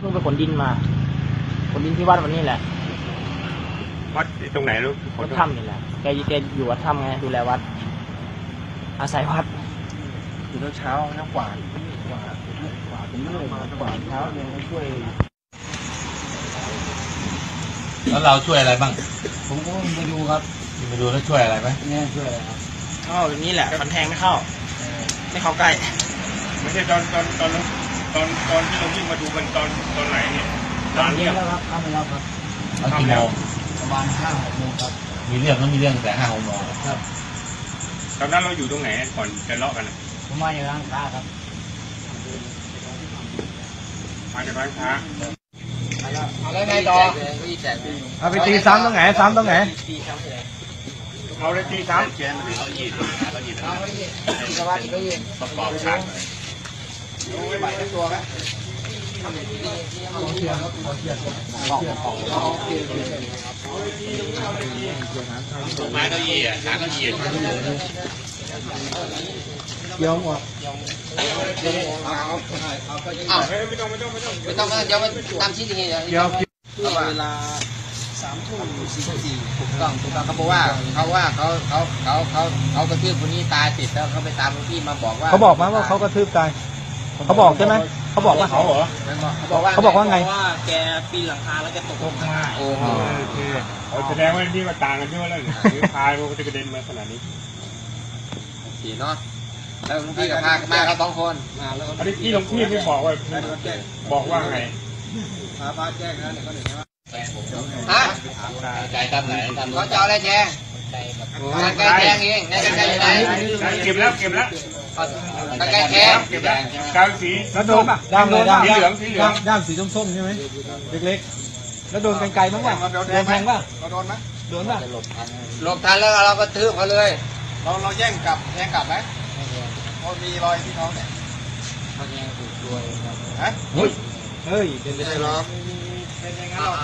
เพิ่งไปขนดินมาขนดินที่วัดวันนี้แหละวัดตรงไหนลูกวัดถ้ำนี่แหละแกอยู่วัดถ้ำไงดูแลวัดอาศัยวัดอยู่เช้าน้ำกวาดผมเรื่อยมากวาดเช้าเนี่ยช่วยแล้วเราช่วยอะไรบ้างผมก็ไปดูครับไปดูแล้วช่วยอะไรไหมเนี่ยช่วยครับอ๋ออย่างนี้แหละมันแทงไม่เข้าไม่เข้าใกล้ไม่ใช่ตอนที่เราวิ่งมาดูมันตอนไหนเนี่ยตอนเย็นแล้วครับเข้าไปแล้วครับกี่โมงประมาณ5-6 โมงครับมีเรื่องก็มีเรื่องแต่5-6 โมงครับตอนนั้นเราอยู่ตรงไหนก่อนจะเลาะกันผมมาอยู่ร้านค้าครับมาจากร้านค้าแล้วไงต่อเอาไปตีซ้ำตรงไหนซ้ำตรงไหนเอาเลยตีซ้ำเอาหยิบประกอบฉากดูไม่ไหวทั้งตัวไหมไม้เก้าอี้อ่ะหาเก้าอี้ยอมอ่ะเอาไม่ต้องเดี๋ยวมันตามชิ้นอย่างเงี้ยเวลา3 ทุ่ม 4 นาทีถูกต้องเขาบอกว่าเขากระทืบคนนี้ตายเสร็จแล้วเขาไปตามคนที่มาบอกว่าเขาบอกมาว่าเขากระทืบตายเขาบอกใช่ไหมเขาบอกว่าเขาเหรอเขาบอกว่าไงว่าแกปีนหลังคาแล้วแกตกลงมาโอ้โหแสดงว่าที่มาต่างกันด้วยแล้วหรือพายมันจะกระเด็นมาขนาดนี้โอเคเนาะแล้วลุงพี่กับพามาเขา2 คนมาแล้วอันนี้พี่ลุงพี่ไม่บอกว่าไงพาแจ้งนะเดี๋ยวก็หนึ่งนะฮะใจตั้มไหนเขาจะเอาอะไรแจ้งใจแจ้งเองเก็บแล้วตะแกรงแกงกางสีแล้วโดนป่ะด้ามสีส้มๆใช่ไหมเล็กๆแล้วโดนไกลๆมั้งป่ะโดนแทงป่ะโดนป่ะหลบทันแล้วเราก็ทืบเขาเลยเราแย่งกลับไหมพอมีรอยที่เขาเนี่ยเขาแย่งถูกด้วยฮะเฮ้ยเป็นไปได้หรอ